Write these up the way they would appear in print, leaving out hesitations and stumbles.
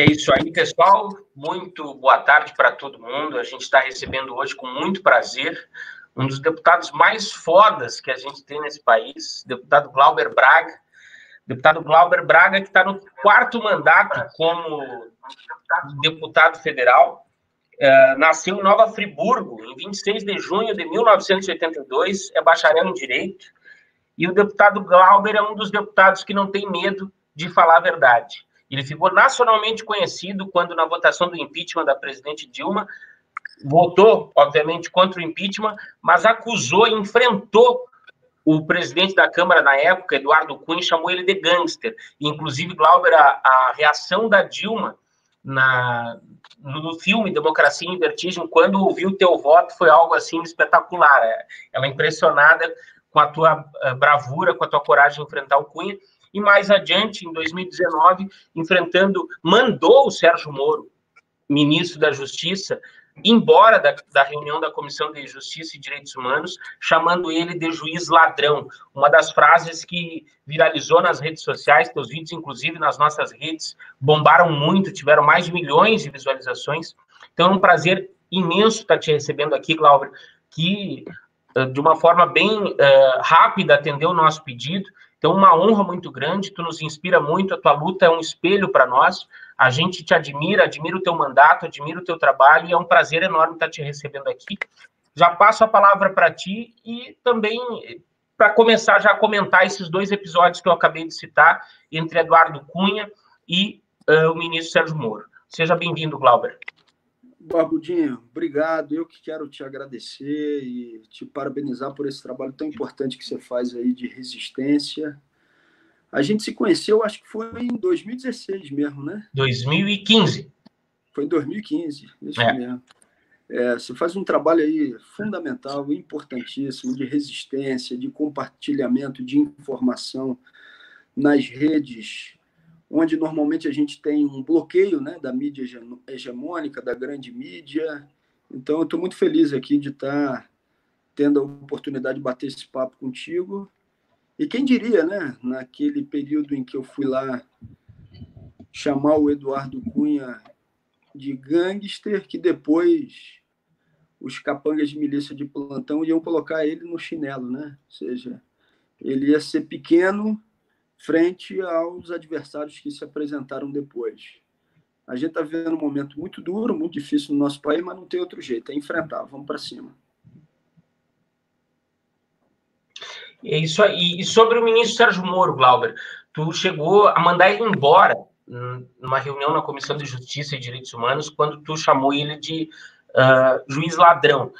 É isso aí, pessoal. Muito boa tarde para todo mundo. A gente está recebendo hoje, com muito prazer, um dos deputados mais fodas que a gente tem nesse país, deputado Glauber Braga. Deputado Glauber Braga, que está no quarto mandato como deputado federal. Nasceu em Nova Friburgo, em 26 de junho de 1982, é bacharel em Direito, e o deputado Glauber é um dos deputados que não tem medo de falar a verdade. Ele ficou nacionalmente conhecido quando, na votação do impeachment da presidente Dilma, votou, obviamente, contra o impeachment, mas acusou e enfrentou o presidente da Câmara na época, Eduardo Cunha, chamou ele de gangster. Inclusive, Glauber, a reação da Dilma no filme Democracia em Vertigem, quando ouviu o teu voto, foi algo assim espetacular. Ela é impressionada com a tua bravura, com a tua coragem de enfrentar o Cunha. E mais adiante, em 2019, mandou o Sérgio Moro, ministro da Justiça, embora da reunião da Comissão de Justiça e Direitos Humanos, chamando ele de juiz ladrão. Uma das frases que viralizou nas redes sociais, teus vídeos, inclusive, nas nossas redes, bombaram muito, tiveram mais de milhões de visualizações. Então, é um prazer imenso estar te recebendo aqui, Glauber, que, de uma forma bem rápida, atendeu o nosso pedido. Então, uma honra muito grande, tu nos inspira muito, a tua luta é um espelho para nós, a gente te admira, admira o teu mandato, admira o teu trabalho, e é um prazer enorme estar te recebendo aqui. Já passo a palavra para ti e também para começar já a comentar esses dois episódios que eu acabei de citar, entre Eduardo Cunha e o ministro Sérgio Moro. Seja bem-vindo, Glauber. Barbudinho, obrigado. Eu que quero te agradecer e te parabenizar por esse trabalho tão importante que você faz aí de resistência. A gente se conheceu, acho que foi em 2016 mesmo, né? 2015. Foi em 2015, isso mesmo. Você faz um trabalho aí fundamental, importantíssimo, de resistência, de compartilhamento de informação nas redes, onde normalmente a gente tem um bloqueio, né, da mídia hegemônica, da grande mídia. Então, eu estou muito feliz aqui de estar tendo a oportunidade de bater esse papo contigo. E quem diria, né, naquele período em que eu fui lá chamar o Eduardo Cunha de gangster, que depois os capangas de milícia de plantão iam colocar ele no chinelo, né? Ou seja, ele ia ser pequeno frente aos adversários que se apresentaram depois. A gente está vivendo um momento muito duro, muito difícil no nosso país, mas não tem outro jeito, é enfrentar, vamos para cima. É isso aí. E sobre o ministro Sérgio Moro, Glauber, tu chegou a mandar ele embora numa reunião na Comissão de Justiça e Direitos Humanos, quando tu chamou ele de juiz ladrão.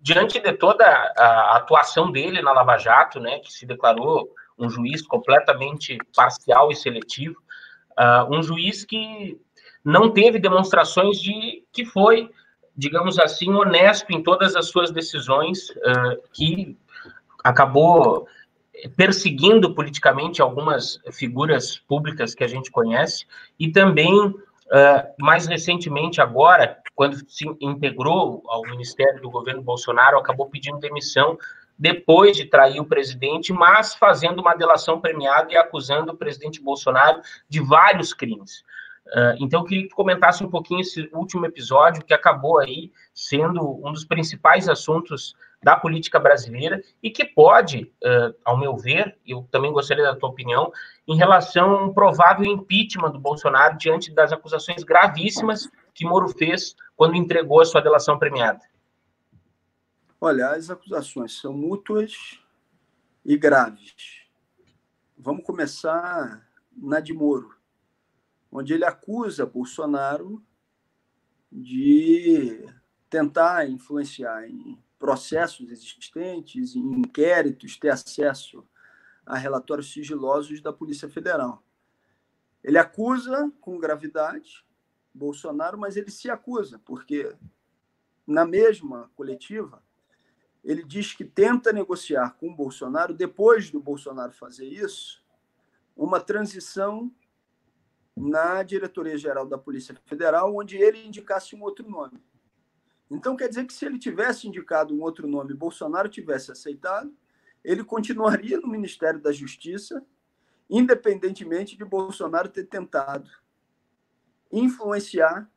Diante de toda a atuação dele na Lava Jato, né, que se declarou um juiz completamente parcial e seletivo, um juiz que não teve demonstrações de que foi, digamos assim, honesto em todas as suas decisões, que acabou perseguindo politicamente algumas figuras públicas que a gente conhece, e também, mais recentemente agora, quando se integrou ao Ministério do governo Bolsonaro, acabou pedindo demissão depois de trair o presidente, mas fazendo uma delação premiada e acusando o presidente Bolsonaro de vários crimes. Então, eu queria que tu comentasse um pouquinho esse último episódio, que acabou aí sendo um dos principais assuntos da política brasileira e que pode, ao meu ver, eu também gostaria da tua opinião, em relação a um provável impeachment do Bolsonaro diante das acusações gravíssimas que Moro fez quando entregou a sua delação premiada. Olha, as acusações são mútuas e graves. Vamos começar na de Moro, onde ele acusa Bolsonaro de tentar influenciar em processos existentes, em inquéritos, ter acesso a relatórios sigilosos da Polícia Federal. Ele acusa com gravidade Bolsonaro, mas ele se acusa, porque na mesma coletiva ele diz que tenta negociar com o Bolsonaro, depois do Bolsonaro fazer isso, uma transição na Diretoria-Geral da Polícia Federal, onde ele indicasse um outro nome. Então, quer dizer que se ele tivesse indicado um outro nome e Bolsonaro tivesse aceitado, ele continuaria no Ministério da Justiça, independentemente de Bolsonaro ter tentado influenciar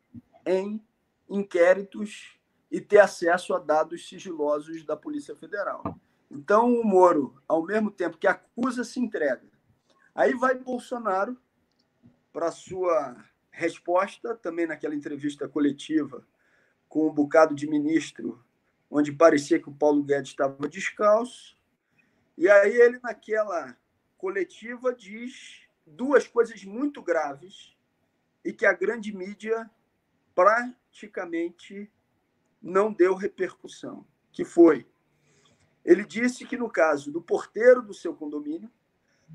em inquéritos e ter acesso a dados sigilosos da Polícia Federal. Então, o Moro, ao mesmo tempo que acusa, se entrega. Aí vai Bolsonaro para sua resposta, também naquela entrevista coletiva com um bocado de ministro, onde parecia que o Paulo Guedes estava descalço. E aí ele, naquela coletiva, diz duas coisas muito graves e que a grande mídia praticamente não deu repercussão, que foi: ele disse que, no caso do porteiro do seu condomínio,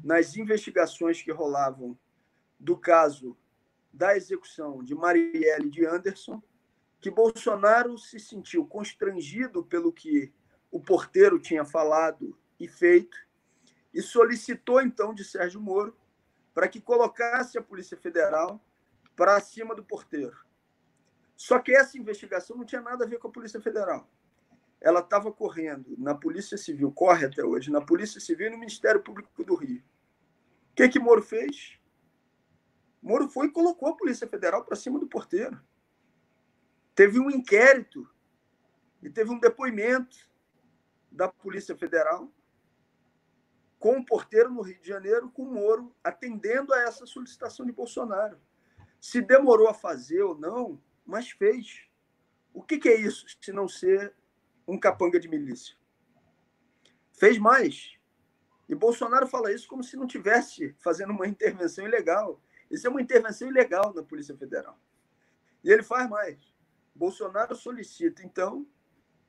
nas investigações que rolavam do caso da execução de Marielle e de Anderson, que Bolsonaro se sentiu constrangido pelo que o porteiro tinha falado e feito, e solicitou, então, de Sérgio Moro para que colocasse a Polícia Federal para cima do porteiro. Só que essa investigação não tinha nada a ver com a Polícia Federal. Ela estava correndo na Polícia Civil, corre até hoje, na Polícia Civil e no Ministério Público do Rio. O que Moro fez? Moro foi e colocou a Polícia Federal para cima do porteiro. Teve um inquérito e teve um depoimento da Polícia Federal com o porteiro no Rio de Janeiro, com o Moro, atendendo a essa solicitação de Bolsonaro. Se demorou a fazer ou não, mas fez. O que é isso, se não ser um capanga de milícia? Fez mais. E Bolsonaro fala isso como se não estivesse fazendo uma intervenção ilegal. Isso é uma intervenção ilegal da Polícia Federal. E ele faz mais. Bolsonaro solicita, então,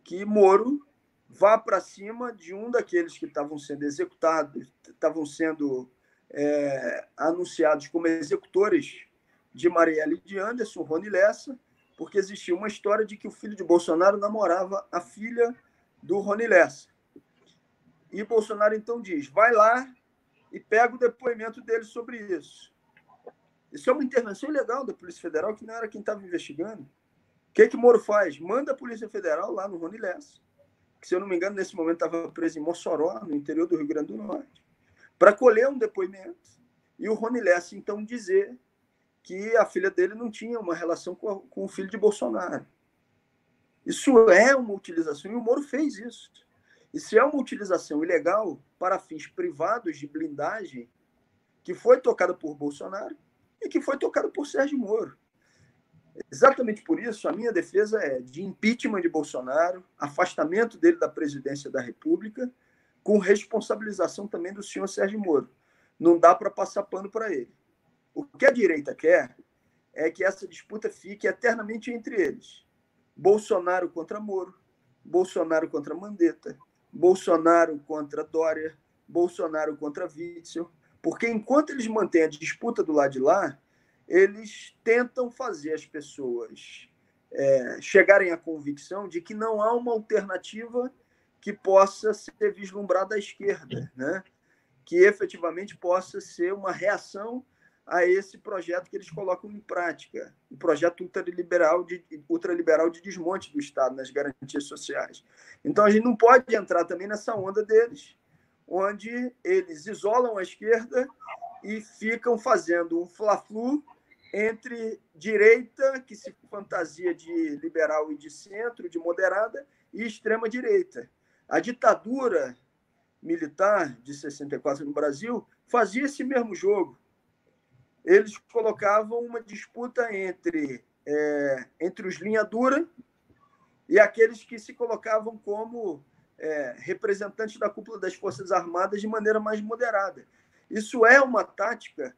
que Moro vá para cima de um daqueles que estavam sendo executados, estavam sendo anunciados como executores de Marielle e de Anderson, Rony Lessa, porque existia uma história de que o filho de Bolsonaro namorava a filha do Rony Lessa. E Bolsonaro, então, diz: vai lá e pega o depoimento dele sobre isso. Isso é uma intervenção ilegal da Polícia Federal, que não era quem estava investigando. O que Moro faz? Manda a Polícia Federal lá no Rony Lessa, que, se eu não me engano, nesse momento estava preso em Mossoró, no interior do Rio Grande do Norte, para colher um depoimento e o Rony Lessa, então, dizer que a filha dele não tinha uma relação com o filho de Bolsonaro. Isso é uma utilização, e o Moro fez isso. E se é uma utilização ilegal para fins privados de blindagem, que foi tocada por Bolsonaro, e que foi tocado por Sérgio Moro. Exatamente por isso, a minha defesa é de impeachment de Bolsonaro, afastamento dele da presidência da República, com responsabilização também do senhor Sérgio Moro. Não dá para passar pano para ele. O que a direita quer é que essa disputa fique eternamente entre eles. Bolsonaro contra Moro, Bolsonaro contra Mandetta, Bolsonaro contra Dória, Bolsonaro contra Witzel. Porque enquanto eles mantêm a disputa do lado de lá, eles tentam fazer as pessoas chegarem à convicção de que não há uma alternativa que possa ser vislumbrada à esquerda, né? Que efetivamente possa ser uma reação a esse projeto que eles colocam em prática, o projeto ultraliberal de desmonte do Estado nas garantias sociais. Então, a gente não pode entrar também nessa onda deles, onde eles isolam a esquerda e ficam fazendo um fla-flu entre direita, que se fantasia de liberal e de centro, de moderada, e extrema-direita. A ditadura militar de 64 no Brasil fazia esse mesmo jogo. Eles colocavam uma disputa entre os linha dura e aqueles que se colocavam como representantes da cúpula das Forças Armadas de maneira mais moderada. Isso é uma tática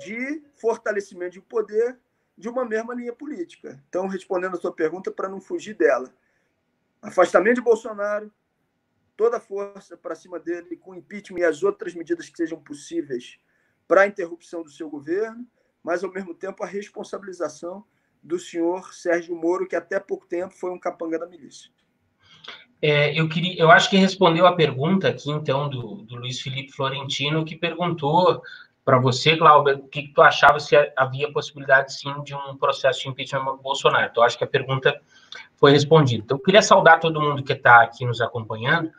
de fortalecimento de poder de uma mesma linha política. Então, respondendo a sua pergunta, para não fugir dela: afastamento de Bolsonaro, toda a força para cima dele, com impeachment e as outras medidas que sejam possíveis para a interrupção do seu governo, mas, ao mesmo tempo, a responsabilização do senhor Sérgio Moro, que até pouco tempo foi um capanga da milícia. Eu acho que respondeu a pergunta aqui, então, do Luiz Felipe Florentino, que perguntou para você, Glauber, o que tu achava, se havia possibilidade, sim, de um processo de impeachment do Bolsonaro. Então, acho que a pergunta foi respondida. Então, eu queria saudar todo mundo que está aqui nos acompanhando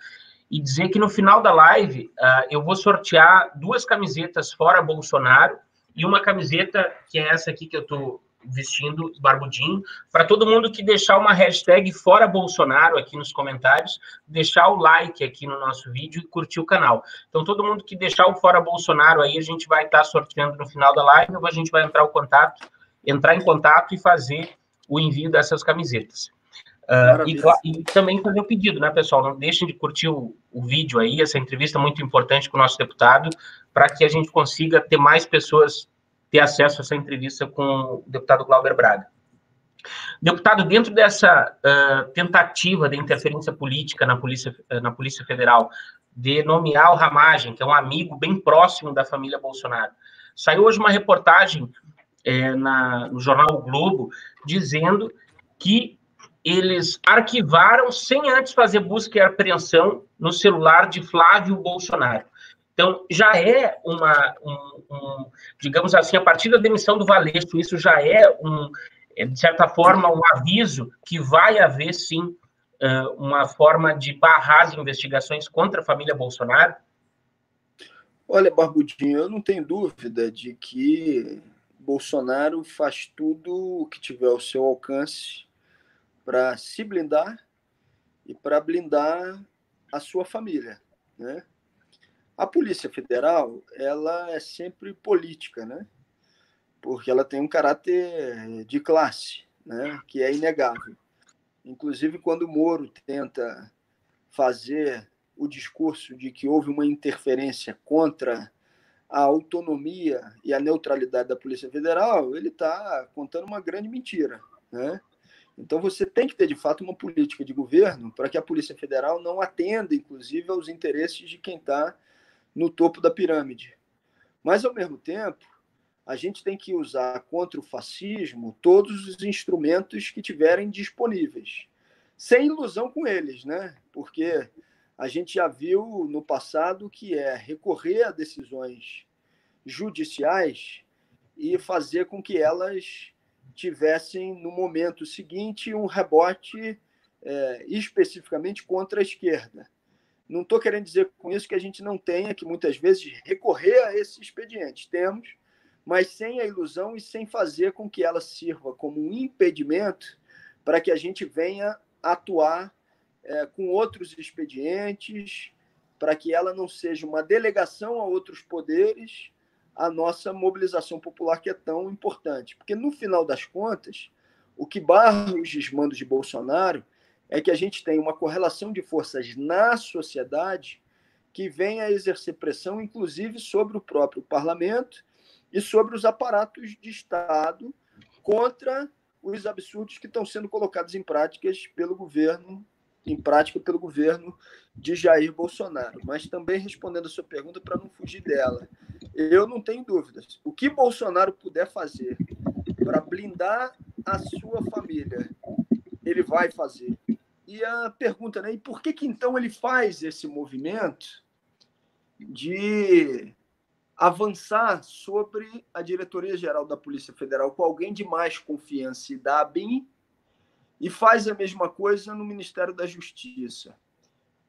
e dizer que, no final da live, eu vou sortear duas camisetas fora Bolsonaro e uma camiseta, que é essa aqui que eu estou vestindo barbudinho, para todo mundo que deixar uma hashtag Fora Bolsonaro aqui nos comentários, deixar o like aqui no nosso vídeo e curtir o canal. Então, todo mundo que deixar o Fora Bolsonaro aí, a gente vai estar sorteando no final da live, ou a gente vai entrar em contato e fazer o envio dessas camisetas. E também fazer o pedido, né, pessoal? Não deixem de curtir o vídeo aí, essa entrevista muito importante com o nosso deputado, para que a gente consiga ter mais pessoas ter acesso a essa entrevista com o deputado Glauber Braga. Deputado, dentro dessa tentativa de interferência política na Polícia Federal, de nomear o Ramagem, que é um amigo bem próximo da família Bolsonaro, saiu hoje uma reportagem no jornal O Globo, dizendo que eles arquivaram, sem antes fazer busca e apreensão, no celular de Flávio Bolsonaro. Então, já é digamos assim, a partir da demissão do Valeixo, isso já é, de certa forma, um aviso que vai haver, sim, uma forma de barrar as investigações contra a família Bolsonaro? Olha, Barbudinho, eu não tenho dúvida de que Bolsonaro faz tudo o que tiver ao seu alcance para se blindar e para blindar a sua família, né? A Polícia Federal, ela é sempre política, né? Porque ela tem um caráter de classe, né? Que é inegável. Inclusive, quando o Moro tenta fazer o discurso de que houve uma interferência contra a autonomia e a neutralidade da Polícia Federal, ele está contando uma grande mentira, né? Então, você tem que ter, de fato, uma política de governo para que a Polícia Federal não atenda, inclusive, aos interesses de quem está no topo da pirâmide. Mas, ao mesmo tempo, a gente tem que usar contra o fascismo todos os instrumentos que tiverem disponíveis, sem ilusão com eles, né? Porque a gente já viu no passado que é recorrer a decisões judiciais e fazer com que elas tivessem, no momento seguinte, um rebote especificamente contra a esquerda. Não estou querendo dizer com isso que a gente não tenha, que muitas vezes, recorrer a esse expediente. Temos, mas sem a ilusão e sem fazer com que ela sirva como um impedimento para que a gente venha atuar com outros expedientes, para que ela não seja uma delegação a outros poderes, a nossa mobilização popular, que é tão importante. Porque, no final das contas, o que barra os desmandos de Bolsonaro é que a gente tem uma correlação de forças na sociedade que vem a exercer pressão, inclusive, sobre o próprio parlamento e sobre os aparatos de Estado contra os absurdos que estão sendo colocados em prática pelo governo de Jair Bolsonaro. Mas também, respondendo a sua pergunta, para não fugir dela, eu não tenho dúvidas. O que Bolsonaro puder fazer para blindar a sua família, ele vai fazer. E a pergunta, né? E por que então ele faz esse movimento de avançar sobre a Diretoria-Geral da Polícia Federal com alguém de mais confiança e da ABIN, e faz a mesma coisa no Ministério da Justiça?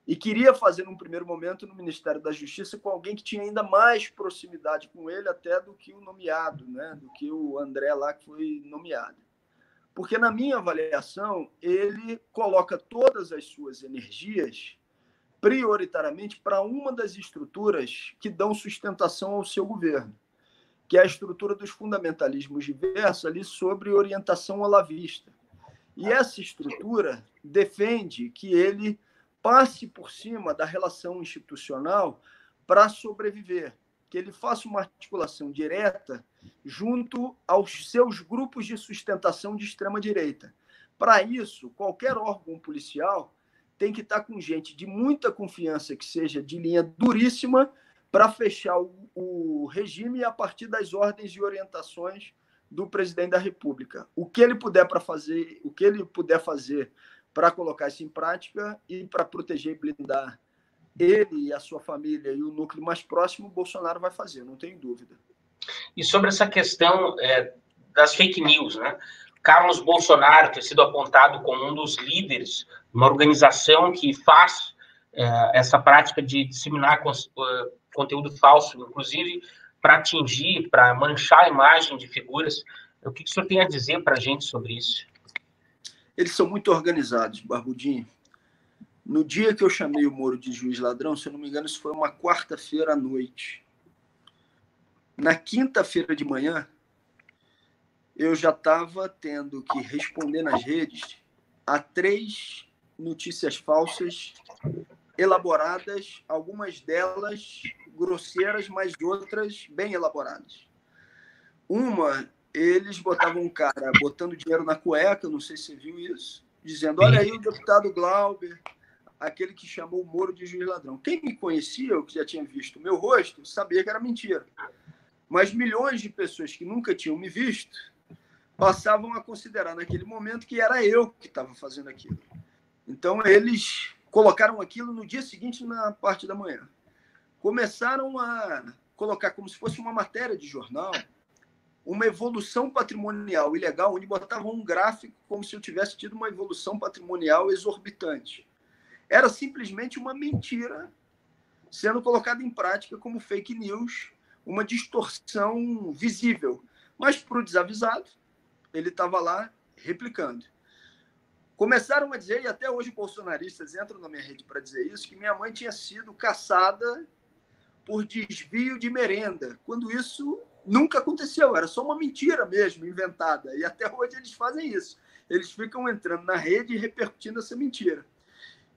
E queria fazer, num primeiro momento, no Ministério da Justiça com alguém que tinha ainda mais proximidade com ele até do que o nomeado, né? Do que o André lá, que foi nomeado. Porque, na minha avaliação, ele coloca todas as suas energias prioritariamente para uma das estruturas que dão sustentação ao seu governo, que é a estrutura dos fundamentalismos diversos ali sobre orientação olavista. E essa estrutura defende que ele passe por cima da relação institucional para sobreviver, que ele faça uma articulação direta junto aos seus grupos de sustentação de extrema-direita. Para isso, qualquer órgão policial tem que estar com gente de muita confiança, que seja de linha duríssima, para fechar o regime a partir das ordens e orientações do presidente da República. O que ele puder fazer para colocar isso em prática e para proteger e blindar ele e a sua família e o núcleo mais próximo, o Bolsonaro vai fazer, não tenho dúvida. E sobre essa questão das fake news, né? Carlos Bolsonaro ter sido apontado como um dos líderes, uma organização que faz essa prática de disseminar conteúdo falso, inclusive para atingir, para manchar a imagem de figuras. O que o senhor tem a dizer para a gente sobre isso? Eles são muito organizados, Barbudinho. No dia que eu chamei o Moro de juiz ladrão, se eu não me engano, isso foi uma quarta-feira à noite. Na quinta-feira de manhã, eu já estava tendo que responder nas redes a 3 notícias falsas elaboradas, algumas delas grosseiras, mas outras bem elaboradas. Uma, eles botavam um cara botando dinheiro na cueca, não sei se você viu isso, dizendo, olha aí o deputado Glauber, aquele que chamou o Moro de juiz ladrão. Quem me conhecia, eu que já tinha visto o meu rosto, sabia que era mentira. Mas milhões de pessoas que nunca tinham me visto passavam a considerar naquele momento que era eu que estava fazendo aquilo. Então, eles colocaram aquilo no dia seguinte, na parte da manhã. Começaram a colocar como se fosse uma matéria de jornal, uma evolução patrimonial ilegal, onde botavam um gráfico como se eu tivesse tido uma evolução patrimonial exorbitante. Era simplesmente uma mentira sendo colocada em prática como fake news, uma distorção visível. Mas, para o desavisado, ele estava lá replicando. Começaram a dizer, e até hoje bolsonaristas entram na minha rede para dizer isso, que minha mãe tinha sido caçada por desvio de merenda, quando isso nunca aconteceu, era só uma mentira mesmo, inventada. E até hoje eles fazem isso. Eles ficam entrando na rede e repercutindo essa mentira.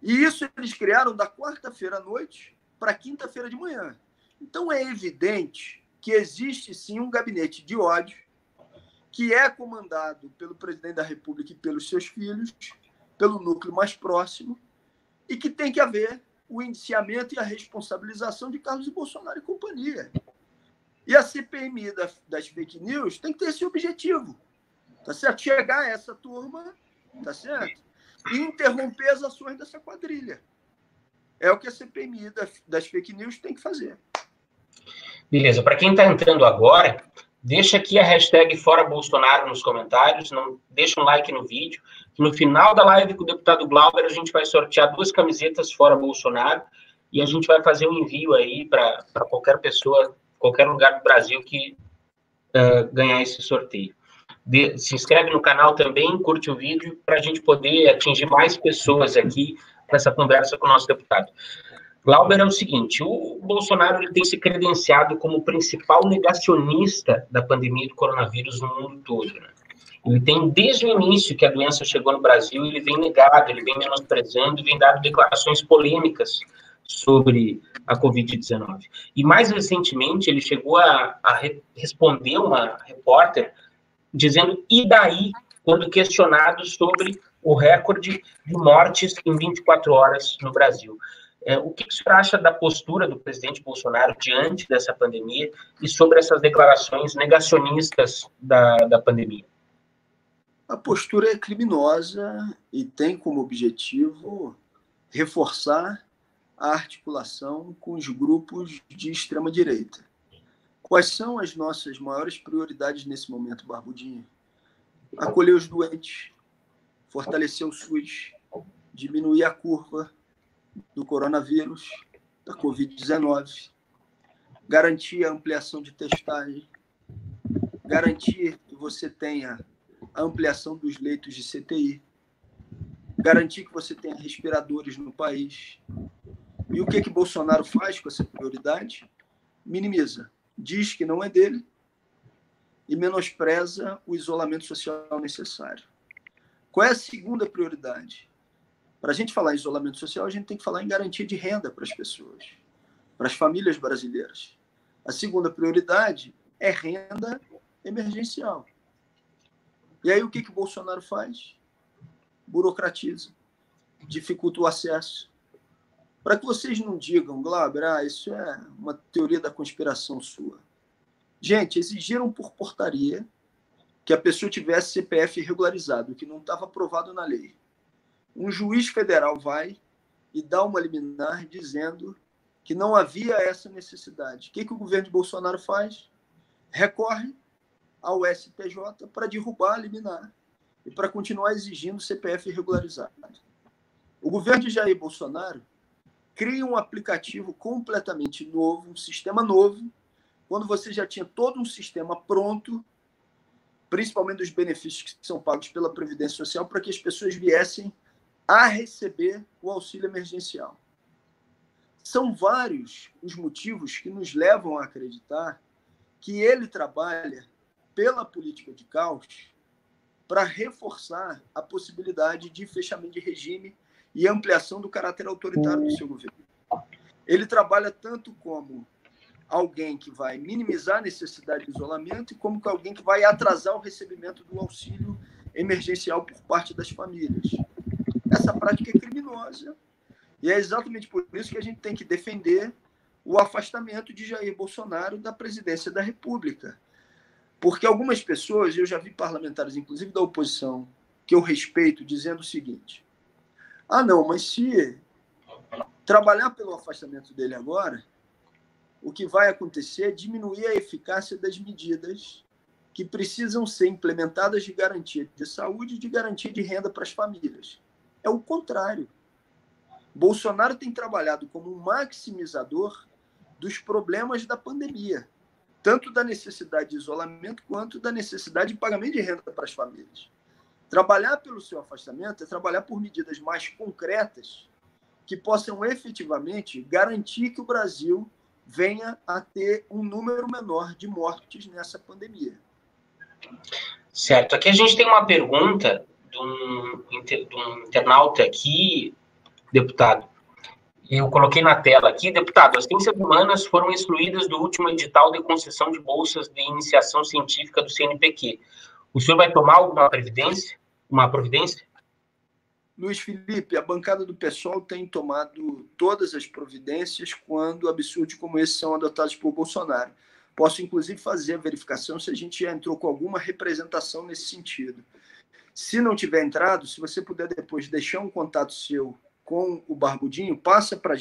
E isso eles criaram da quarta-feira à noite para quinta-feira de manhã. Então é evidente que existe sim um gabinete de ódio que é comandado pelo presidente da República e pelos seus filhos, pelo núcleo mais próximo, e que tem que haver o indiciamento e a responsabilização de Carlos Bolsonaro e companhia. E a CPMI das fake news tem que ter esse objetivo, tá certo? Chegar a essa turma, tá certo? E interromper as ações dessa quadrilha. É o que a CPMI das fake news tem que fazer. Beleza, para quem está entrando agora, deixa aqui a hashtag Fora Bolsonaro nos comentários, não, deixa um like no vídeo, que no final da live com o deputado Glauber a gente vai sortear 2 camisetas Fora Bolsonaro e a gente vai fazer um envio aí para qualquer pessoa, qualquer lugar do Brasil que ganhar esse sorteio. Se inscreve no canal também, curte o vídeo, para a gente poder atingir mais pessoas aqui nessa conversa com o nosso deputado. Glauber, é o seguinte, o Bolsonaro ele tem se credenciado como o principal negacionista da pandemia do coronavírus no mundo todo, né? Ele tem, desde o início que a doença chegou no Brasil, ele vem negado, ele vem menosprezando, vem dando declarações polêmicas sobre a Covid-19. E mais recentemente ele chegou a responder uma repórter dizendo, e daí, quando questionado sobre o recorde de mortes em 24 horas no Brasil. O que o senhor acha da postura do presidente Bolsonaro diante dessa pandemia e sobre essas declarações negacionistas da pandemia? A postura é criminosa e tem como objetivo reforçar a articulação com os grupos de extrema-direita. Quais são as nossas maiores prioridades nesse momento, Barbudinho? Acolher os doentes, fortalecer o SUS, diminuir a curva do coronavírus, da Covid-19, garantir a ampliação de testagem, garantir que você tenha a ampliação dos leitos de CTI, garantir que você tenha respiradores no país. E o que Bolsonaro faz com essa prioridade? Minimiza. Diz que não é dele e menospreza o isolamento social necessário. Qual é a segunda prioridade? Para a gente falar em isolamento social, a gente tem que falar em garantia de renda para as pessoas, para as famílias brasileiras. A segunda prioridade é renda emergencial. E aí o que Bolsonaro faz? Burocratiza, dificulta o acesso. Para que vocês não digam, Glauber, isso é uma teoria da conspiração sua. Gente, exigiram por portaria que a pessoa tivesse CPF regularizado, que não estava aprovado na lei. Um juiz federal vai e dá uma liminar dizendo que não havia essa necessidade. O que o governo de Bolsonaro faz? Recorre ao STJ para derrubar a liminar e para continuar exigindo CPF regularizado. O governo de Jair Bolsonaro cria um aplicativo completamente novo, um sistema novo, quando você já tinha todo um sistema pronto principalmente dos benefícios que são pagos pela Previdência Social, para que as pessoas viessem a receber o auxílio emergencial. São vários os motivos que nos levam a acreditar que ele trabalha pela política de caos para reforçar a possibilidade de fechamento de regime e ampliação do caráter autoritário do seu governo. Ele trabalha tanto como alguém que vai minimizar a necessidade de isolamento e como alguém que vai atrasar o recebimento do auxílio emergencial por parte das famílias. Essa prática é criminosa. E é exatamente por isso que a gente tem que defender o afastamento de Jair Bolsonaro da presidência da República. Porque algumas pessoas, eu já vi parlamentares, inclusive da oposição, que eu respeito, dizendo o seguinte: ah, não, mas se trabalhar pelo afastamento dele agora, o que vai acontecer é diminuir a eficácia das medidas que precisam ser implementadas de garantia de saúde e de garantia de renda para as famílias. É o contrário. Bolsonaro tem trabalhado como um maximizador dos problemas da pandemia, tanto da necessidade de isolamento quanto da necessidade de pagamento de renda para as famílias. Trabalhar pelo seu afastamento é trabalhar por medidas mais concretas que possam efetivamente garantir que o Brasil venha a ter um número menor de mortes nessa pandemia. Certo. Aqui a gente tem uma pergunta de um internauta aqui, deputado. Eu coloquei na tela aqui, deputado, as ciências humanas foram excluídas do último edital de concessão de bolsas de iniciação científica do CNPq. O senhor vai tomar alguma providência? Luiz Felipe, a bancada do PSOL tem tomado todas as providências quando absurdos como esse são adotados por Bolsonaro. Posso, inclusive, fazer a verificação se a gente já entrou com alguma representação nesse sentido. Se não tiver entrado, se você puder depois deixar um contato seu com o Barbudinho, passa para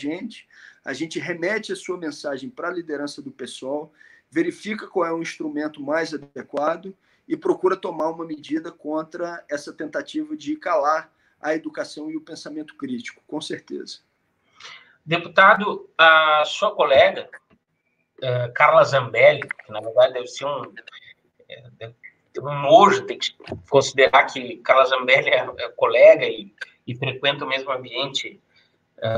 a gente remete a sua mensagem para a liderança do PSOL, verifica qual é o instrumento mais adequado e procura tomar uma medida contra essa tentativa de calar a educação e o pensamento crítico, com certeza. Deputado, a sua colega, Carla Zambelli, que na verdade deve ser um nojo ter que considerar que Carla Zambelli é colega e frequenta o mesmo ambiente,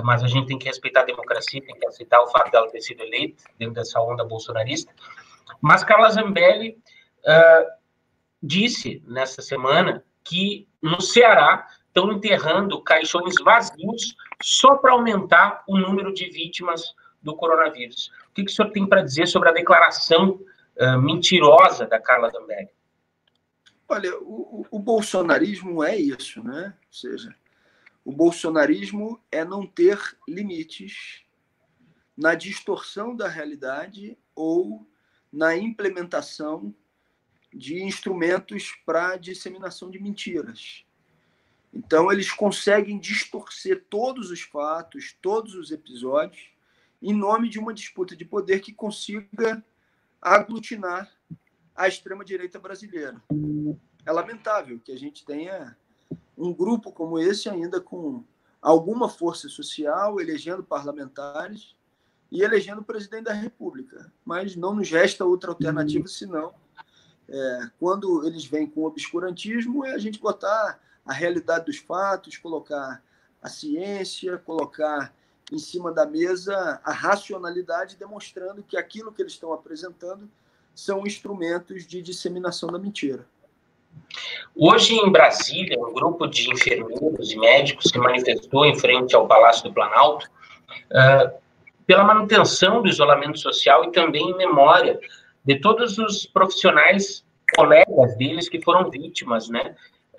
mas a gente tem que respeitar a democracia, tem que aceitar o fato dela ter sido eleita dentro dessa onda bolsonarista. Mas Carla Zambelli disse nessa semana que no Ceará estão enterrando caixões vazios só para aumentar o número de vítimas do coronavírus. O que o senhor tem para dizer sobre a declaração mentirosa da Carla Zambelli? Olha, o bolsonarismo é isso, né? Ou seja, o bolsonarismo é não ter limites na distorção da realidade ou na implementação de instrumentos para disseminação de mentiras. Então, eles conseguem distorcer todos os fatos, todos os episódios, em nome de uma disputa de poder que consiga aglutinar a extrema-direita brasileira. É lamentável que a gente tenha um grupo como esse ainda com alguma força social, elegendo parlamentares e elegendo o presidente da República. Mas não nos resta outra alternativa senão, quando eles vêm com obscurantismo, é a gente botar a realidade dos fatos, colocar a ciência, colocar em cima da mesa a racionalidade, demonstrando que aquilo que eles estão apresentando são instrumentos de disseminação da mentira. Hoje, em Brasília, um grupo de enfermeiros e médicos se manifestou em frente ao Palácio do Planalto pela manutenção do isolamento social e também em memória de todos os profissionais, colegas deles, que foram vítimas, né,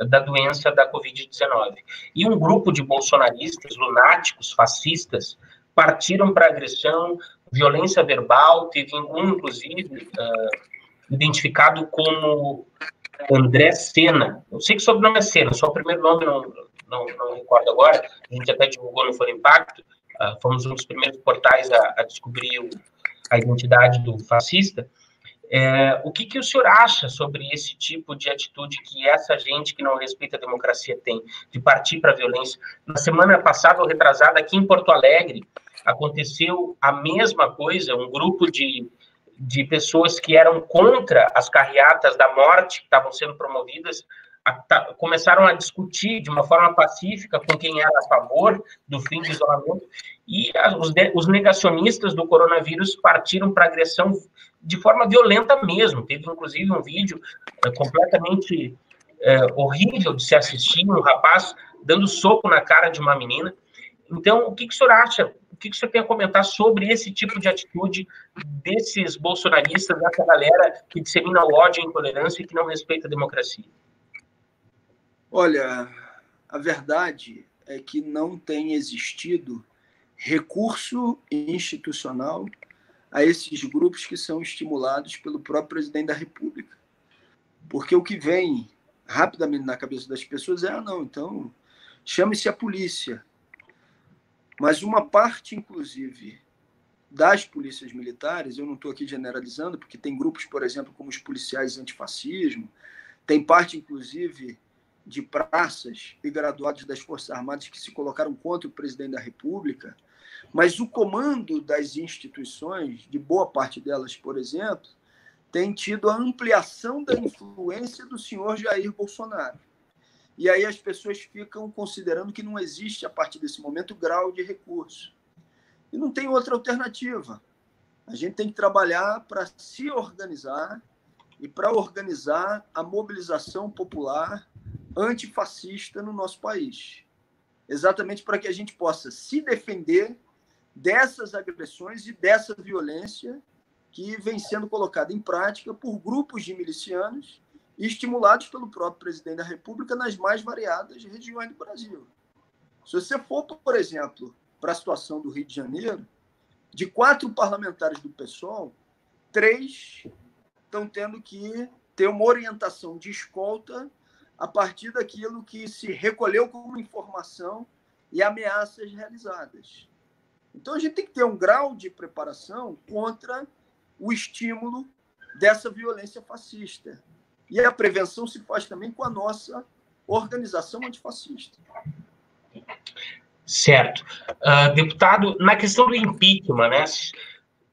da doença da Covid-19. E um grupo de bolsonaristas, lunáticos, fascistas, partiram para agressão, violência verbal, teve um, inclusive, identificado como André Senna. Eu sei que o sobrenome é Senna, só o primeiro nome não recordo agora, a gente até divulgou no Fora Impacto, fomos um dos primeiros portais a descobrir a identidade do fascista. O que o senhor acha sobre esse tipo de atitude que essa gente que não respeita a democracia tem, de partir para a violência? Na semana passada, ou retrasada, aqui em Porto Alegre, aconteceu a mesma coisa, um grupo de de pessoas que eram contra as carreatas da morte que estavam sendo promovidas, começaram a discutir de uma forma pacífica com quem era a favor do fim do isolamento, e os negacionistas do coronavírus partiram para agressão de forma violenta mesmo. Teve, inclusive, um vídeo completamente horrível de se assistir, um rapaz dando soco na cara de uma menina. Então, o que o senhor acha? O que o senhor tem a comentar sobre esse tipo de atitude desses bolsonaristas, dessa galera que dissemina o ódio e a intolerância e que não respeita a democracia? Olha, a verdade é que não tem existido recurso institucional a esses grupos que são estimulados pelo próprio presidente da República. Porque o que vem rapidamente na cabeça das pessoas é, não, então chame-se a polícia. Mas uma parte, inclusive, das polícias militares, eu não estou aqui generalizando, porque tem grupos, por exemplo, como os policiais antifascismo, tem parte, inclusive, de praças e graduados das Forças Armadas que se colocaram contra o presidente da República, mas o comando das instituições, de boa parte delas, por exemplo, tem tido a ampliação da influência do senhor Jair Bolsonaro. E aí as pessoas ficam considerando que não existe, a partir desse momento, grau de recurso. E não tem outra alternativa. A gente tem que trabalhar para se organizar e para organizar a mobilização popular antifascista no nosso país. Exatamente para que a gente possa se defender dessas agressões e dessa violência que vem sendo colocada em prática por grupos de milicianos estimulados pelo próprio presidente da República nas mais variadas regiões do Brasil. Se você for, por exemplo, para a situação do Rio de Janeiro, de 4 parlamentares do PSOL, 3 estão tendo que ter uma orientação de escolta a partir daquilo que se recolheu como informação e ameaças realizadas. Então, a gente tem que ter um grau de preparação contra o estímulo dessa violência fascista. E a prevenção se faz também com a nossa organização antifascista. Certo. Deputado, na questão do impeachment, né?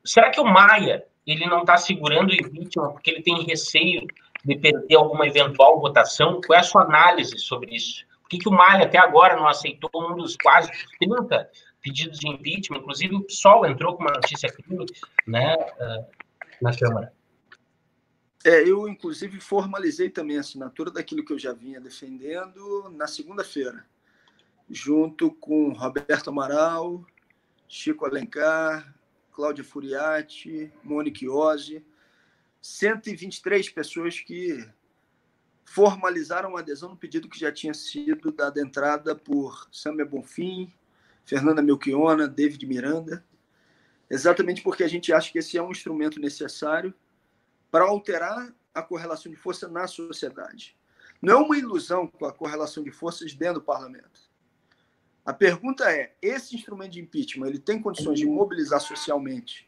Será que o Maia ele não está segurando o impeachment porque ele tem receio de perder alguma eventual votação? Qual é a sua análise sobre isso? Por que o Maia até agora não aceitou um dos quase 30 pedidos de impeachment? Inclusive, o PSOL entrou com uma notícia crime, né, na Câmara. Eu, inclusive, formalizei também a assinatura daquilo que eu já vinha defendendo na segunda-feira, junto com Roberto Amaral, Chico Alencar, Cláudia Furiati, Mônica Iose, 123 pessoas que formalizaram a adesão no pedido que já tinha sido dado entrada por Samia Bonfim, Fernanda Melchiona, David Miranda, exatamente porque a gente acha que esse é um instrumento necessário para alterar a correlação de força na sociedade. Não é uma ilusão com a correlação de forças dentro do parlamento. A pergunta é, esse instrumento de impeachment, ele tem condições de mobilizar socialmente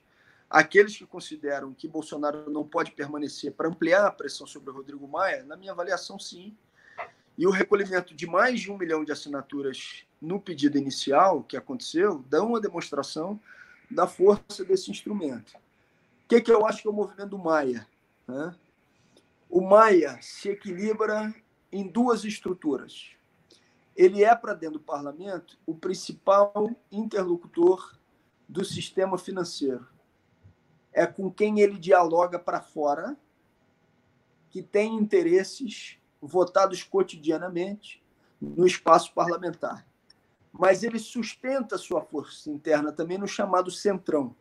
aqueles que consideram que Bolsonaro não pode permanecer para ampliar a pressão sobre o Rodrigo Maia? Na minha avaliação, sim. E o recolhimento de mais de 1 milhão de assinaturas no pedido inicial que aconteceu dá uma demonstração da força desse instrumento. O que eu acho que é o movimento do Maia? O Maia se equilibra em 2 estruturas. Ele é, para dentro do parlamento, o principal interlocutor do sistema financeiro. É com quem ele dialoga para fora, que tem interesses votados cotidianamente no espaço parlamentar. Mas ele sustenta sua força interna também no chamado centrão.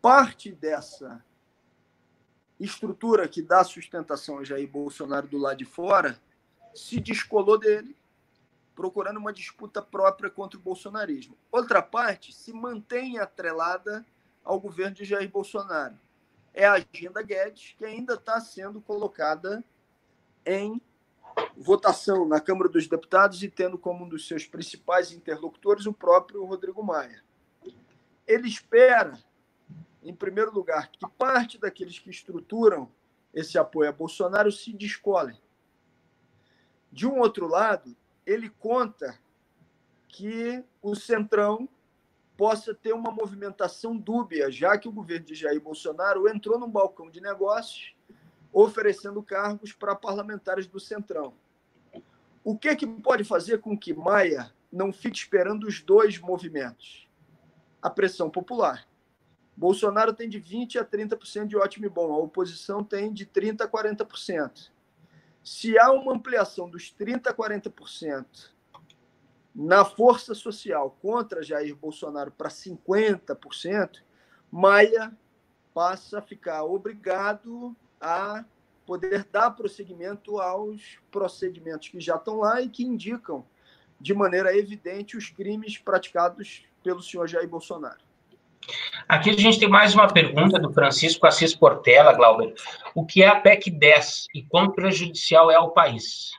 Parte dessa estrutura que dá sustentação a Jair Bolsonaro do lado de fora se descolou dele, procurando uma disputa própria contra o bolsonarismo. Outra parte se mantém atrelada ao governo de Jair Bolsonaro. É a agenda Guedes, que ainda está sendo colocada em votação na Câmara dos Deputados e tendo como um dos seus principais interlocutores o próprio Rodrigo Maia. Ele espera, em primeiro lugar, que parte daqueles que estruturam esse apoio a Bolsonaro se descolem. De um outro lado, ele conta que o Centrão possa ter uma movimentação dúbia, já que o governo de Jair Bolsonaro entrou num balcão de negócios oferecendo cargos para parlamentares do Centrão. O que é que pode fazer com que Maia não fique esperando os dois movimentos? A pressão popular. Bolsonaro tem de 20% a 30% de ótimo e bom, a oposição tem de 30% a 40%. Se há uma ampliação dos 30% a 40% na força social contra Jair Bolsonaro para 50%, Maia passa a ficar obrigado a poder dar prosseguimento aos procedimentos que já estão lá e que indicam de maneira evidente os crimes praticados pelo senhor Jair Bolsonaro. Aqui a gente tem mais uma pergunta do Francisco Assis Portela, Glauber. O que é a PEC 10 e quão prejudicial é ao país?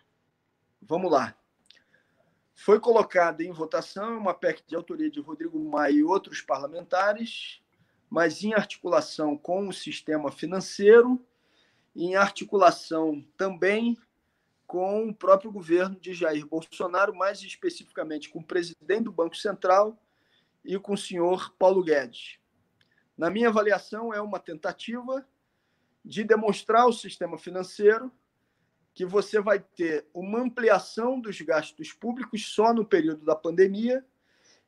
Vamos lá. Foi colocada em votação uma PEC de autoria de Rodrigo Maia e outros parlamentares, mas em articulação com o sistema financeiro, em articulação também com o próprio governo de Jair Bolsonaro, mais especificamente com o presidente do Banco Central e com o senhor Paulo Guedes. Na minha avaliação, é uma tentativa de demonstrar ao sistema financeiro que você vai ter uma ampliação dos gastos públicos só no período da pandemia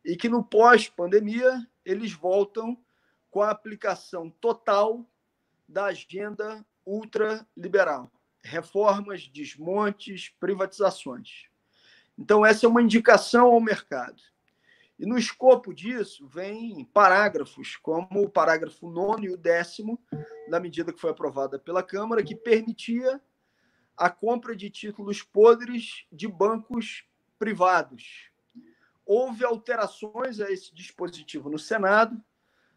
e que no pós-pandemia eles voltam com a aplicação total da agenda ultraliberal. Reformas, desmontes, privatizações. Então, essa é uma indicação ao mercado. E no escopo disso, vem parágrafos, como o parágrafo 9 e o 10º, da medida que foi aprovada pela Câmara, que permitia a compra de títulos podres de bancos privados. Houve alterações a esse dispositivo no Senado,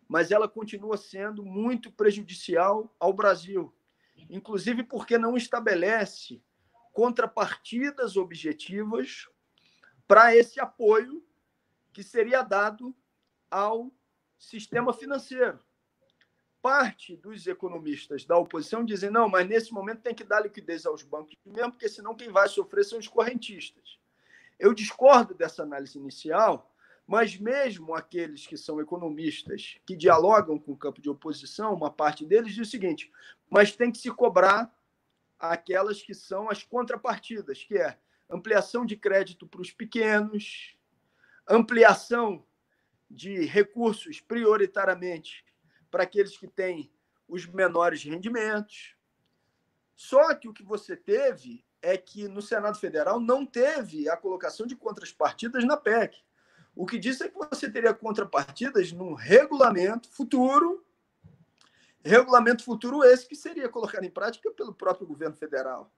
mas ela continua sendo muito prejudicial ao Brasil, inclusive porque não estabelece contrapartidas objetivas para esse apoio que seria dado ao sistema financeiro. Parte dos economistas da oposição dizem, não, mas nesse momento tem que dar liquidez aos bancos mesmo, porque senão quem vai sofrer são os correntistas. Eu discordo dessa análise inicial, mas mesmo aqueles que são economistas, que dialogam com o campo de oposição, uma parte deles diz o seguinte, mas tem que se cobrar aquelas que são as contrapartidas, que é ampliação de crédito para os pequenos, ampliação de recursos prioritariamente para aqueles que têm os menores rendimentos. Só que o que você teve é que no Senado Federal não teve a colocação de contrapartidas na PEC. O que disse é que você teria contrapartidas num regulamento futuro esse que seria colocado em prática pelo próprio governo federal.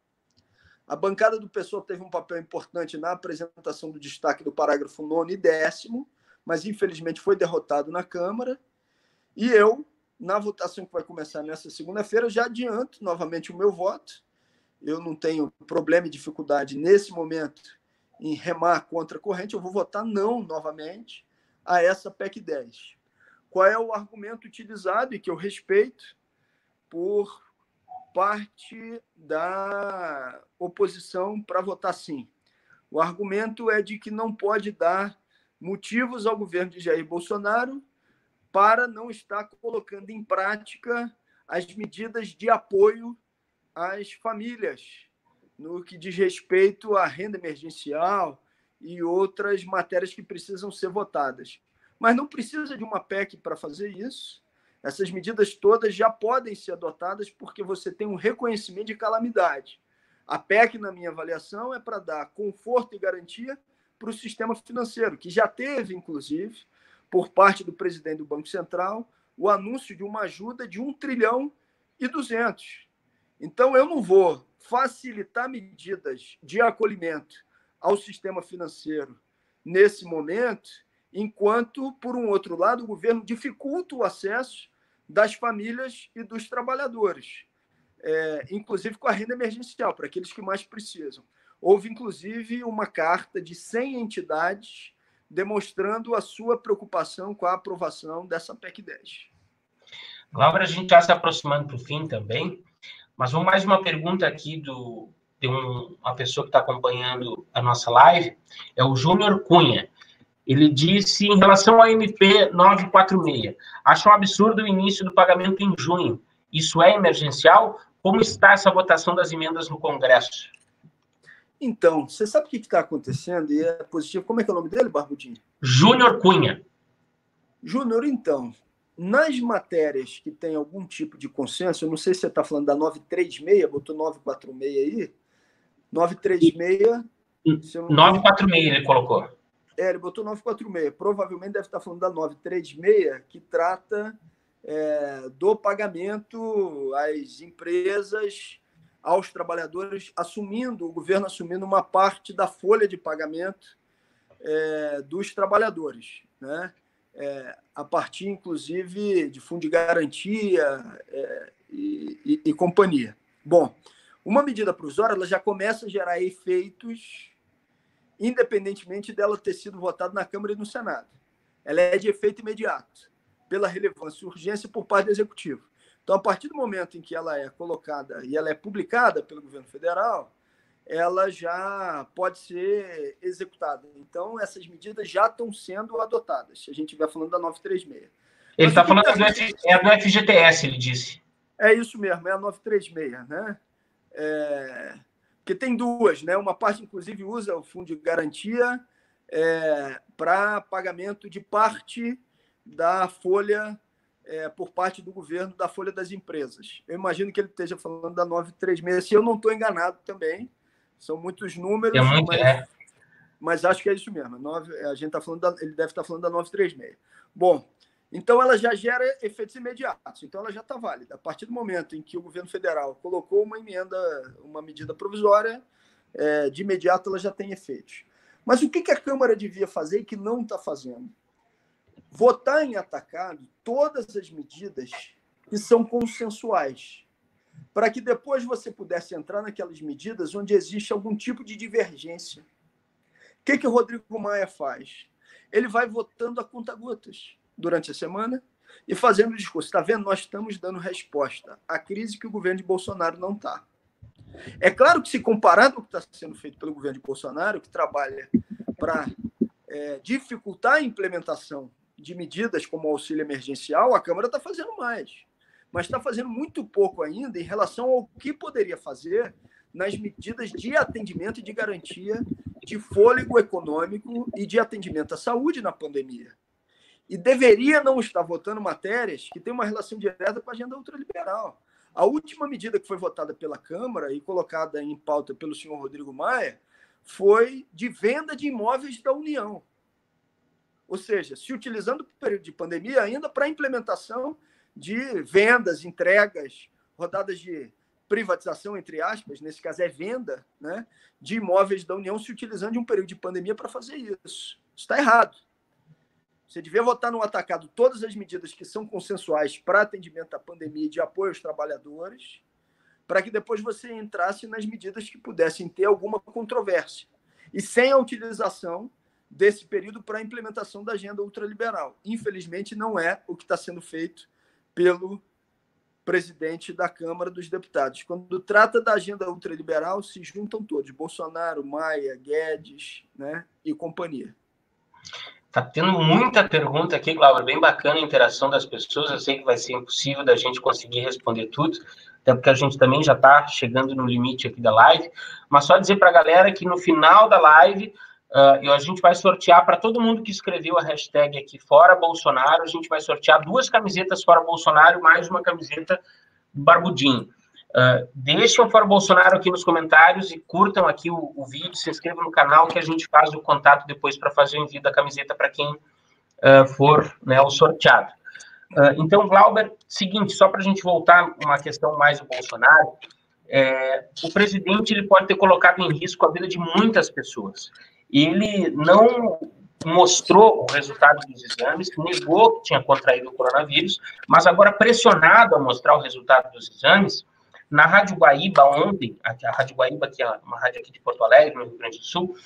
A bancada do PSOL teve um papel importante na apresentação do destaque do parágrafo 9 e 10º, mas, infelizmente, foi derrotado na Câmara. E eu, na votação que vai começar nessa segunda-feira, já adianto novamente o meu voto. Eu não tenho problema e dificuldade nesse momento em remar contra a corrente. Eu vou votar não novamente a essa PEC 10. Qual é o argumento utilizado e que eu respeito por parte da oposição para votar sim? O argumento é de que não pode dar motivos ao governo de Jair Bolsonaro para não estar colocando em prática as medidas de apoio às famílias, no que diz respeito à renda emergencial e outras matérias que precisam ser votadas. Mas não precisa de uma PEC para fazer isso. Essas medidas todas já podem ser adotadas porque você tem um reconhecimento de calamidade. A PEC, na minha avaliação, é para dar conforto e garantia para o sistema financeiro, que já teve, inclusive, por parte do presidente do Banco Central, o anúncio de uma ajuda de 1,2 trilhão. Então, eu não vou facilitar medidas de acolhimento ao sistema financeiro nesse momento, enquanto, por um outro lado, o governo dificulta o acesso das famílias e dos trabalhadores, inclusive com a renda emergencial, para aqueles que mais precisam. Houve, inclusive, uma carta de 100 entidades demonstrando a sua preocupação com a aprovação dessa PEC 10. Laura, a gente já se aproximando para o fim também, mas vamos mais uma pergunta aqui de uma pessoa que está acompanhando a nossa live, é o Júnior Cunha. Ele disse em relação ao MP 946, acho um absurdo o início do pagamento em junho. Isso é emergencial? Como está essa votação das emendas no Congresso? Então, você sabe o que está acontecendo e é positivo. Como é que é o nome dele, Barbudinho? Júnior Cunha. Júnior, então, nas matérias que tem algum tipo de consenso, eu não sei se você está falando da 936, botou 946 aí, 936... 946 ele colocou. É, ele botou 946. Provavelmente deve estar falando da 936, que trata do pagamento às empresas, aos trabalhadores, assumindo, o governo assumindo uma parte da folha de pagamento dos trabalhadores, né? A partir, inclusive, de fundo de garantia e companhia. Bom, uma medida provisória ela já começa a gerar efeitos independentemente dela ter sido votada na Câmara e no Senado. Ela é de efeito imediato, pela relevância e urgência por parte do Executivo. Então, a partir do momento em que ela é colocada e ela é publicada pelo governo federal, ela já pode ser executada. Então, essas medidas já estão sendo adotadas, se a gente estiver falando da 936. Ele está falando do FGTS, ele disse. É isso mesmo, é a 936, né? Porque tem duas, né? Uma parte, inclusive, usa o fundo de garantia para pagamento de parte da folha, por parte do governo, da folha das empresas. Eu imagino que ele esteja falando da 936, se eu não estou enganado também. São muitos números, mas acho que é isso mesmo. A gente tá falando ele deve estar falando da 936. Bom, então ela já gera efeitos imediatos, então ela já está válida. A partir do momento em que o governo federal colocou uma emenda, uma medida provisória, de imediato ela já tem efeitos. Mas o que a Câmara devia fazer e que não está fazendo? Votar em atacado todas as medidas que são consensuais, para que depois você pudesse entrar naquelas medidas onde existe algum tipo de divergência. O que o Rodrigo Maia faz? Ele vai votando a conta-gotas durante a semana e fazendo discurso. Está vendo? Nós estamos dando resposta à crise que o governo de Bolsonaro não está. É claro que, se comparado com o que está sendo feito pelo governo de Bolsonaro, que trabalha para dificultar a implementação de medidas como o auxílio emergencial, a Câmara está fazendo mais. Mas está fazendo muito pouco ainda em relação ao que poderia fazer nas medidas de atendimento e de garantia de fôlego econômico e de atendimento à saúde na pandemia. E deveria não estar votando matérias que têm uma relação direta com a agenda ultraliberal. A última medida que foi votada pela Câmara e colocada em pauta pelo senhor Rodrigo Maia foi de venda de imóveis da União. Ou seja, se utilizando o período de pandemia ainda para a implementação de vendas, entregas, rodadas de privatização, entre aspas, nesse caso é venda, né, de imóveis da União, se utilizando de um período de pandemia para fazer isso. Isso está errado. Você devia votar no atacado todas as medidas que são consensuais para atendimento à pandemia e de apoio aos trabalhadores, para que depois você entrasse nas medidas que pudessem ter alguma controvérsia. E sem a utilização desse período para a implementação da agenda ultraliberal. Infelizmente, não é o que está sendo feito pelo presidente da Câmara dos Deputados. Quando trata da agenda ultraliberal, se juntam todos, Bolsonaro, Maia, Guedes, né, e companhia. Está tendo muita pergunta aqui, Glauber, bem bacana a interação das pessoas, eu sei que vai ser impossível da gente conseguir responder tudo, até porque a gente também já está chegando no limite aqui da live, mas só dizer para a galera que no final da live, a gente vai sortear para todo mundo que escreveu a hashtag aqui Fora Bolsonaro, a gente vai sortear 2 camisetas Fora Bolsonaro, mais uma camiseta do Barbudinho. Deixem o Fora Bolsonaro aqui nos comentários e curtam aqui o vídeo, se inscrevam no canal que a gente faz o contato depois para fazer o envio da camiseta para quem for, né, o sorteado. Então, Glauber, seguinte, só para a gente voltar uma questão mais do Bolsonaro, o presidente ele pode ter colocado em risco a vida de muitas pessoas. Ele não mostrou o resultado dos exames, negou que tinha contraído o coronavírus, mas agora pressionado a mostrar o resultado dos exames, na Rádio Guaíba ontem, a Rádio Guaíba, que é uma rádio aqui de Porto Alegre, no Rio Grande do Sul,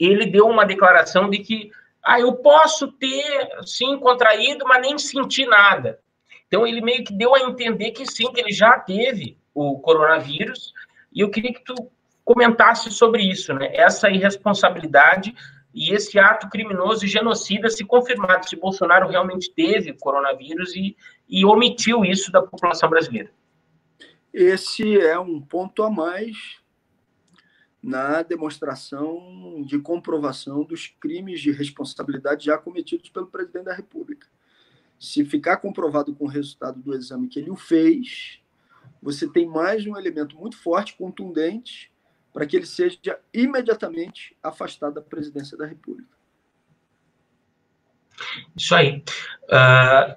ele deu uma declaração de que eu posso ter, sim, contraído, mas nem senti nada. Então, ele meio que deu a entender que sim, que ele já teve o coronavírus, e eu queria que tu comentasse sobre isso, né? Essa irresponsabilidade e esse ato criminoso e genocida se confirmado, se Bolsonaro realmente teve coronavírus e omitiu isso da população brasileira. Esse é um ponto a mais na demonstração de comprovação dos crimes de responsabilidade já cometidos pelo presidente da República. Se ficar comprovado com o resultado do exame que ele o fez, você tem mais um elemento muito forte, contundente, para que ele seja imediatamente afastado da presidência da República. Isso aí.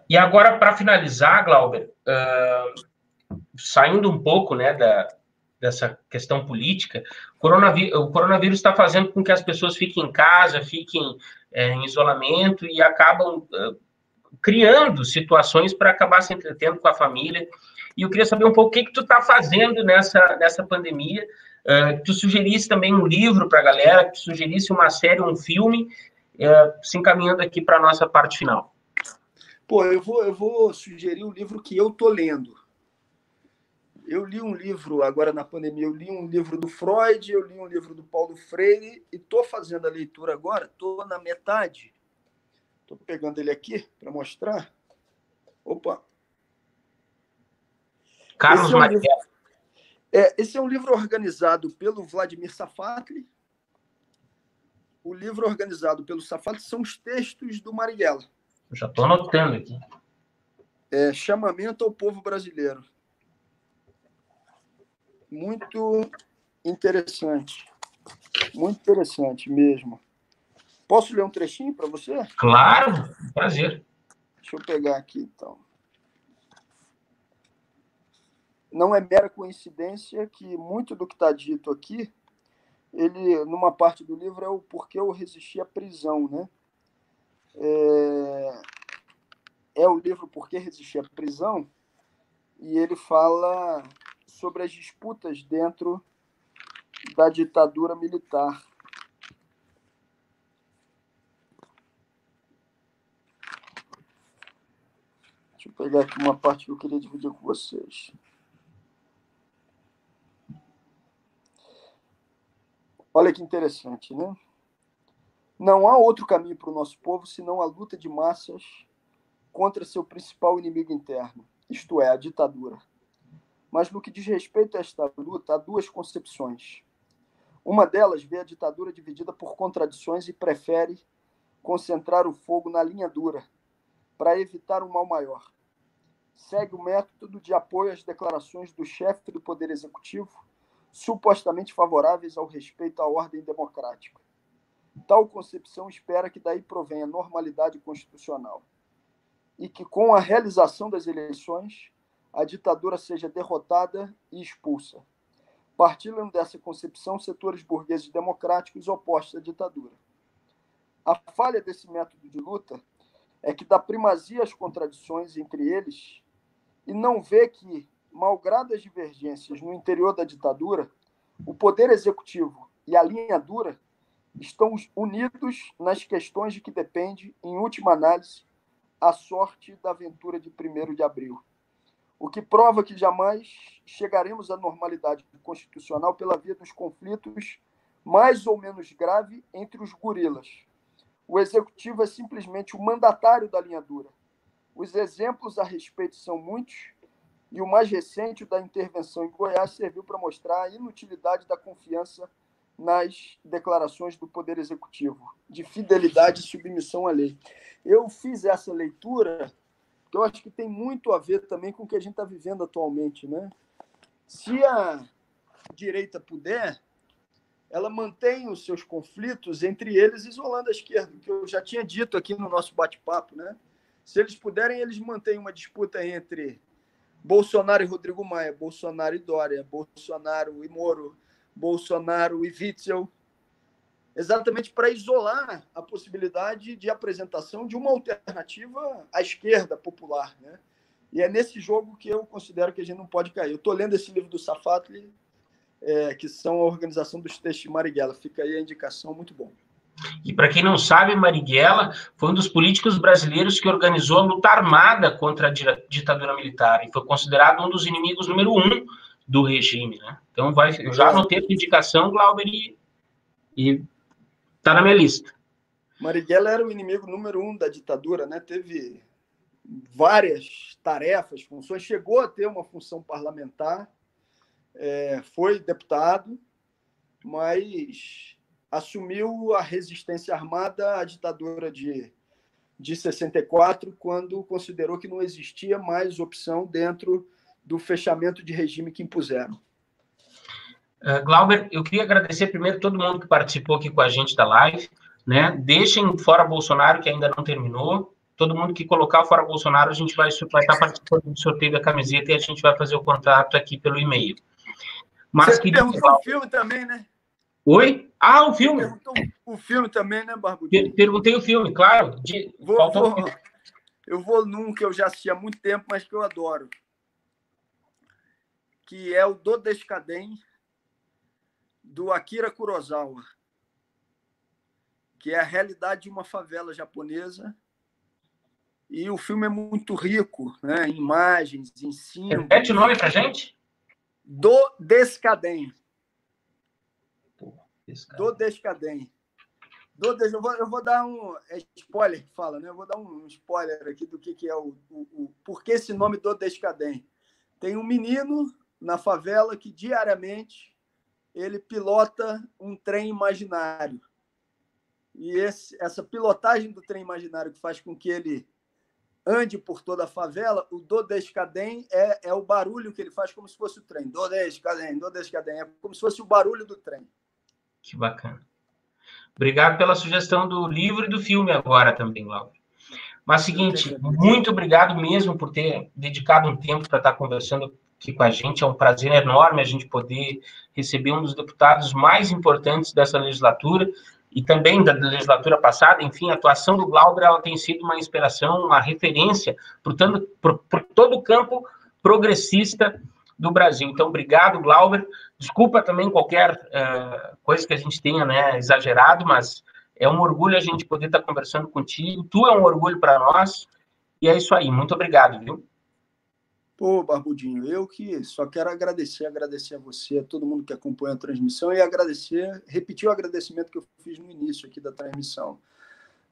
E agora, para finalizar, Glauber, saindo um pouco, né, dessa questão política, o coronavírus está fazendo com que as pessoas fiquem em casa, fiquem em isolamento e acabam criando situações para acabar se entretendo com a família. E eu queria saber um pouco o que que tu está fazendo nessa pandemia. Tu sugerisse também um livro para a galera, que tu sugerisse uma série, um filme, se encaminhando aqui para a nossa parte final. Pô, eu vou sugerir um livro que eu estou lendo. Eu li um livro agora na pandemia, eu li um livro do Freud, eu li um livro do Paulo Freire e estou fazendo a leitura agora, estou na metade. Estou pegando ele aqui para mostrar. Opa! Carlos Marighella. Esse é um livro organizado pelo Vladimir Safatle. O livro organizado pelo Safatle são os textos do Marighella. Eu já estou anotando aqui. Chamamento ao Povo Brasileiro. Muito interessante mesmo. Posso ler um trechinho para você? Claro, prazer. Deixa eu pegar aqui, então. Não é mera coincidência que muito do que está dito aqui, ele, numa parte do livro, é o Por que Eu Resisti à Prisão, né? É o livro Por que Resisti à Prisão, e ele fala sobre as disputas dentro da ditadura militar. Deixa eu pegar aqui uma parte que eu queria dividir com vocês. Olha que interessante, né? Não há outro caminho para o nosso povo senão a luta de massas contra seu principal inimigo interno, isto é, a ditadura. Mas no que diz respeito a esta luta, há duas concepções. Uma delas vê a ditadura dividida por contradições e prefere concentrar o fogo na linha dura, para evitar um mal maior. Segue o método de apoio às declarações do chefe do Poder Executivo, supostamente favoráveis ao respeito à ordem democrática. Tal concepção espera que daí provenha a normalidade constitucional e que, com a realização das eleições, a ditadura seja derrotada e expulsa. Partilham dessa concepção setores burgueses democráticos opostos à ditadura. A falha desse método de luta é que dá primazia às contradições entre eles e não vê que, malgrado as divergências no interior da ditadura, o poder executivo e a linha dura estão unidos nas questões de que depende, em última análise, a sorte da aventura de 1º de abril. O que prova que jamais chegaremos à normalidade constitucional pela via dos conflitos mais ou menos grave entre os gorilas. O executivo é simplesmente o mandatário da linha dura. Os exemplos a respeito são muitos e o mais recente, o da intervenção em Goiás, serviu para mostrar a inutilidade da confiança nas declarações do Poder Executivo, de fidelidade e submissão à lei. Eu fiz essa leitura. Eu acho que tem muito a ver também com o que a gente está vivendo atualmente, né? Se a direita puder, ela mantém os seus conflitos entre eles, isolando a esquerda, que eu já tinha dito aqui no nosso bate-papo, né? Se eles puderem, eles mantêm uma disputa entre Bolsonaro e Rodrigo Maia, Bolsonaro e Dória, Bolsonaro e Moro, Bolsonaro e Witzel, exatamente para isolar a possibilidade de apresentação de uma alternativa à esquerda popular, né? E é nesse jogo que eu considero que a gente não pode cair. Eu estou lendo esse livro do Safatle, que são a organização dos textos de Marighella. Fica aí a indicação, muito bom. E para quem não sabe, Marighella foi um dos políticos brasileiros que organizou a luta armada contra a ditadura militar e foi considerado um dos inimigos número 1 do regime, né? Então, eu já anotei a indicação, Glauber, e tá na minha lista. Marighella era o inimigo número um da ditadura, né? Teve várias tarefas, funções, chegou a ter uma função parlamentar, foi deputado, mas assumiu a resistência armada à ditadura de 64, quando considerou que não existia mais opção dentro do fechamento de regime que impuseram. Glauber, eu queria agradecer primeiro todo mundo que participou aqui com a gente da live, né? Deixem fora Bolsonaro, que ainda não terminou. Todo mundo que colocar fora Bolsonaro, a gente vai estar participando do sorteio da camiseta e a gente vai fazer o contrato aqui pelo e-mail. Mas você perguntou o filme também, né? Oi? Ah, o filme. Perguntou o filme também, né, Barbudinho? Perguntei o filme, claro. Eu vou num que eu já assisti há muito tempo, mas que eu adoro. Que é o Dodescadenho, do Akira Kurosawa. Que é a realidade de uma favela japonesa. E o filme é muito rico, né? Em imagens, em símbolos. Repete o nome pra gente? Dodescadenho. Dodescadenho. Eu vou dar um spoiler que fala, né? Eu vou dar um spoiler aqui do que é o por que esse nome Dodescadenho. Tem um menino na favela que diariamente ele pilota um trem imaginário. E essa pilotagem do trem imaginário que faz com que ele ande por toda a favela, o Dodescadenho é o barulho que ele faz como se fosse o trem. Dodescadenho, Dodescadenho. É como se fosse o barulho do trem. Que bacana. Obrigado pela sugestão do livro e do filme agora também, Laura. Mas, seguinte, muito obrigado mesmo por ter dedicado um tempo para estar conversando aqui com a gente. É um prazer enorme a gente poder receber um dos deputados mais importantes dessa legislatura e também da legislatura passada. Enfim, a atuação do Glauber, ela tem sido uma inspiração, uma referência por todo o campo progressista do Brasil. Então, obrigado, Glauber. Desculpa também qualquer coisa que a gente tenha, né, exagerado, mas é um orgulho a gente poder estar conversando contigo. Tu é um orgulho para nós. E é isso aí. Muito obrigado, viu? Pô, Barbudinho, eu que só quero agradecer a você, a todo mundo que acompanha a transmissão, e repetir o agradecimento que eu fiz no início aqui da transmissão.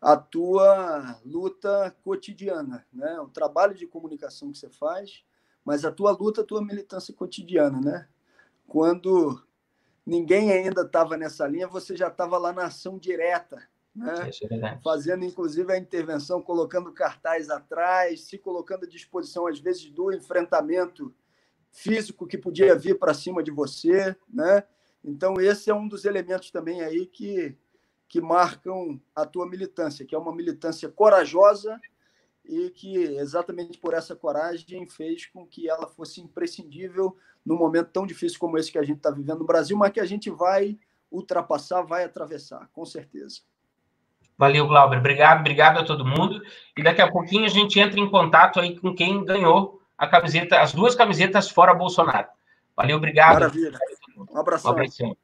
A tua luta cotidiana, né? O trabalho de comunicação que você faz, mas a tua luta, a tua militância cotidiana, né? Quando ninguém ainda estava nessa linha, você já estava lá na ação direta, né? Fazendo, inclusive, a intervenção, colocando cartaz atrás, se colocando à disposição, às vezes, do enfrentamento físico que podia vir para cima de você, né? Então, esse é um dos elementos também aí que marcam a tua militância, que é uma militância corajosa, e que exatamente por essa coragem fez com que ela fosse imprescindível num momento tão difícil como esse que a gente está vivendo no Brasil, mas que a gente vai ultrapassar, vai atravessar, com certeza. Valeu, Glauber. Obrigado a todo mundo. E daqui a pouquinho a gente entra em contato aí com quem ganhou a camiseta, as duas camisetas fora Bolsonaro. Valeu, obrigado. Maravilha. Um abração.